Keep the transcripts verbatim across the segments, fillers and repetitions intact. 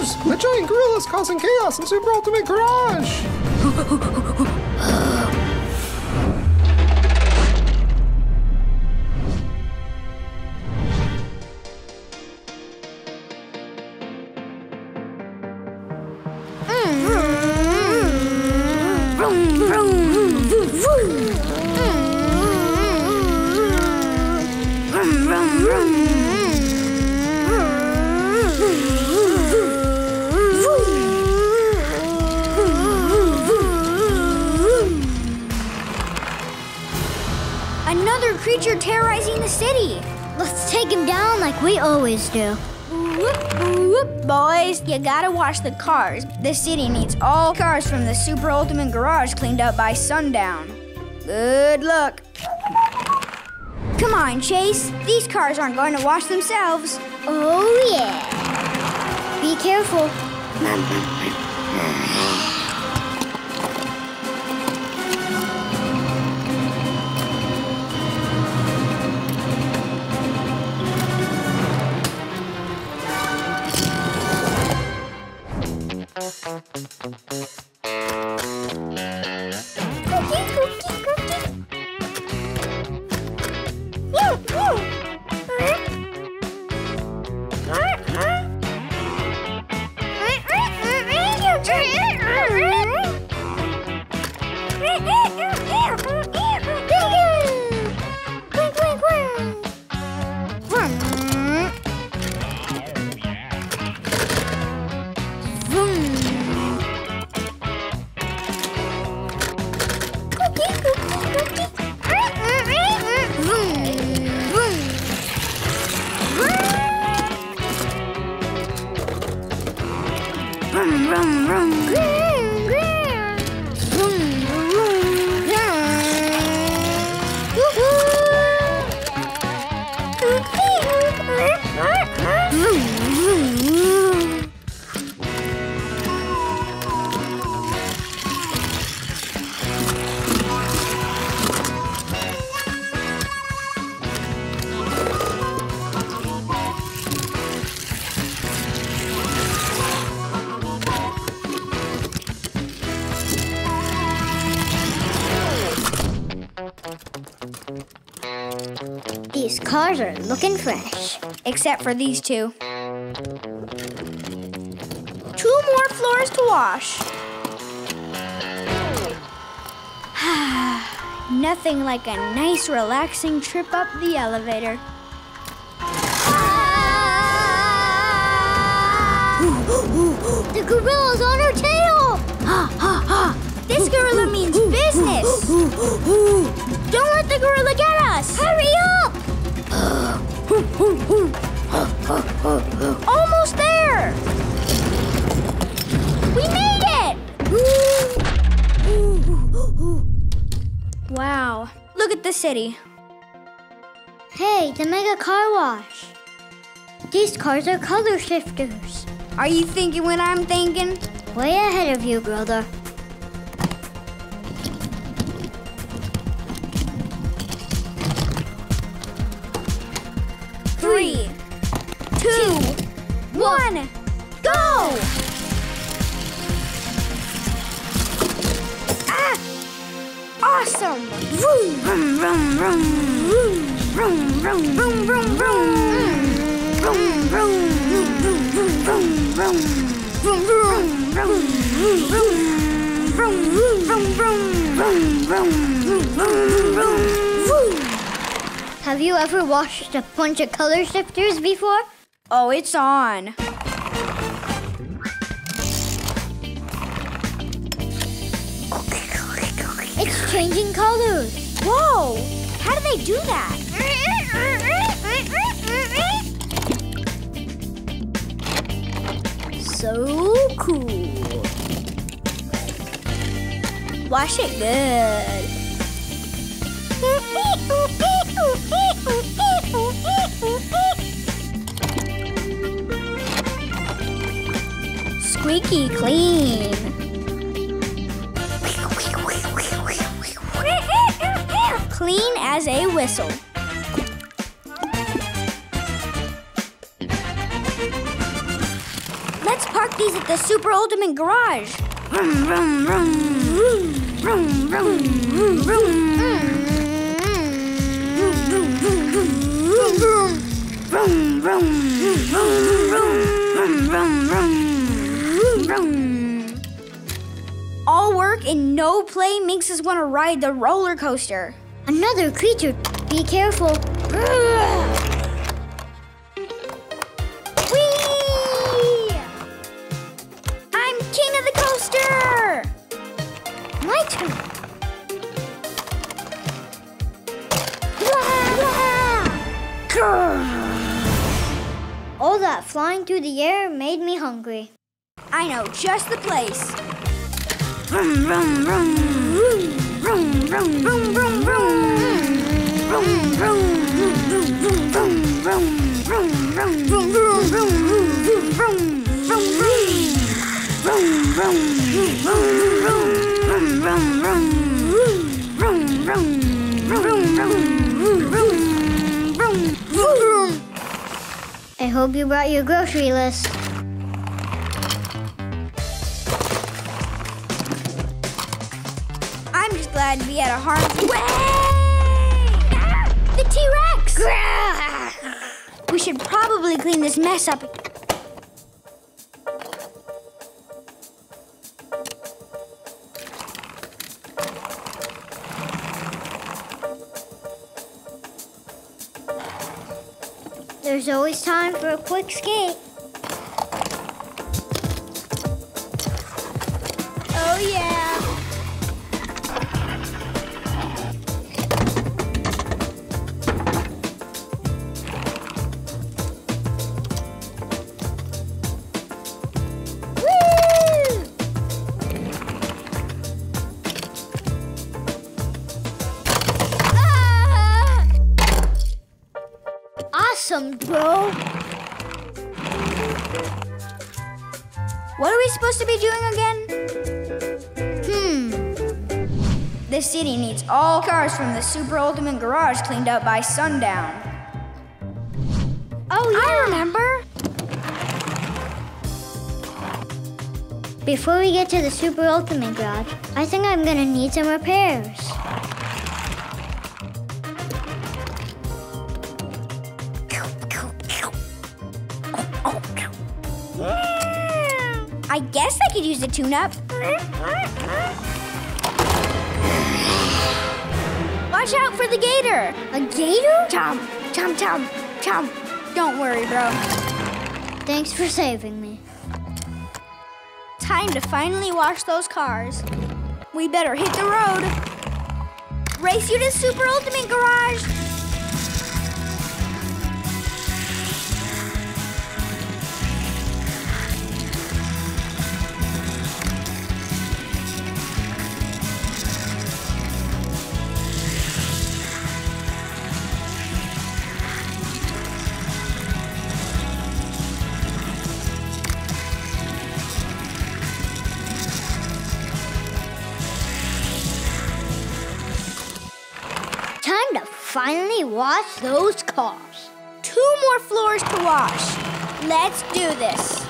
news! The giant gorilla's causing chaos in Super Ultimate Garage! Another creature terrorizing the city. Let's take him down like we always do. Whoop, whoop. Boys, you gotta watch the cars. The city needs all cars from the Super Ultimate Garage cleaned up by sundown. Good luck. Come on, Chase. These cars aren't going to wash themselves. Oh, yeah. Be careful. These cars are looking fresh. Except for these two. Two more floors to wash. Nothing like a nice, relaxing trip up the elevator. The gorilla's on her tail! This gorilla means business! Don't let the gorilla get us! Hurry up! Almost there! We made it! Wow, look at the city. Hey, the mega car wash. These cars are color shifters. Are you thinking what I'm thinking? Way ahead of you, brother. Three, two, one, go! Ah! Awesome! Vroom, vroom, vroom, vroom, vroom, vroom, vroom, vroom, vroom, vroom, vroom, vroom, vroom, vroom. Have you ever washed a bunch of color shifters before? Oh, it's on. It's changing colors. Whoa! How do they do that? So cool. Wash it good. Squeaky clean. Clean as a whistle. Let's park these at the Super Ultimate Garage. Vroom, vroom, vroom. Vroom, vroom, vroom, vroom. Vroom, vroom, vroom, vroom. Vroom, vroom, vroom, vroom, vroom, vroom. All work and no play makes us want to ride the roller coaster. Another creature. Be careful. Whee! I'm king of the coaster! My turn. All that flying through the air made me hungry. I know just the place. Vroom, vroom, vroom. Vroom, vroom, vroom, vroom, vroom. Vroom, vroom, vroom, vroom, vroom, vroom, vroom, vroom, vroom, vroom, vroom, vroom, vroom, vroom, vroom, vroom. I hope you brought your grocery list. I'm just glad to be at a harm's way. T-Rex! We should probably clean this mess up. There's always time for a quick skate. Oh, yeah. Awesome, bro. What are we supposed to be doing again? Hmm. This city needs all cars from the Super Ultimate Garage cleaned up by sundown. Oh, yeah. I remember. Before we get to the Super Ultimate Garage, I think I'm gonna need some repairs. I guess I could use a tune-up. Watch out for the gator. A gator? Tom, Tom, Tom, Tom. Don't worry, bro. Thanks for saving me. Time to finally wash those cars. We better hit the road. Race you to Super Ultimate Garage. Time to finally wash those cars. Two more floors to wash. Let's do this.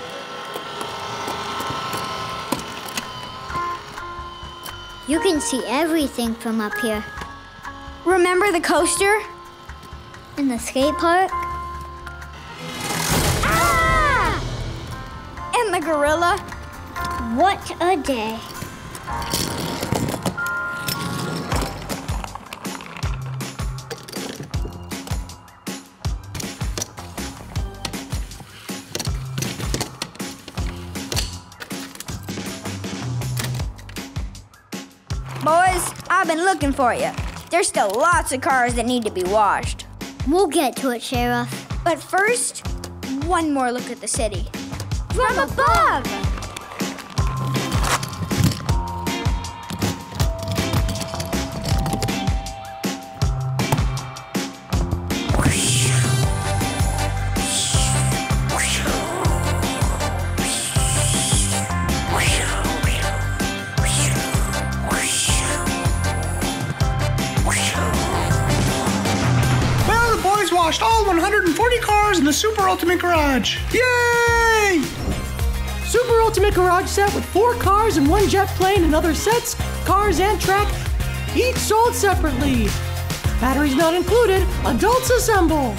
You can see everything from up here. Remember the coaster? And the skate park? Ah! And the gorilla. What a day. Boys, I've been looking for you. There's still lots of cars that need to be washed. We'll get to it, Sheriff. But first, one more look at the city. From, From above! above. All one hundred forty cars in the Super Ultimate Garage. Yay! Super Ultimate Ultimate Garage set with four cars and one jet plane and other sets, cars and track, each sold separately. Batteries not included. Adults assemble.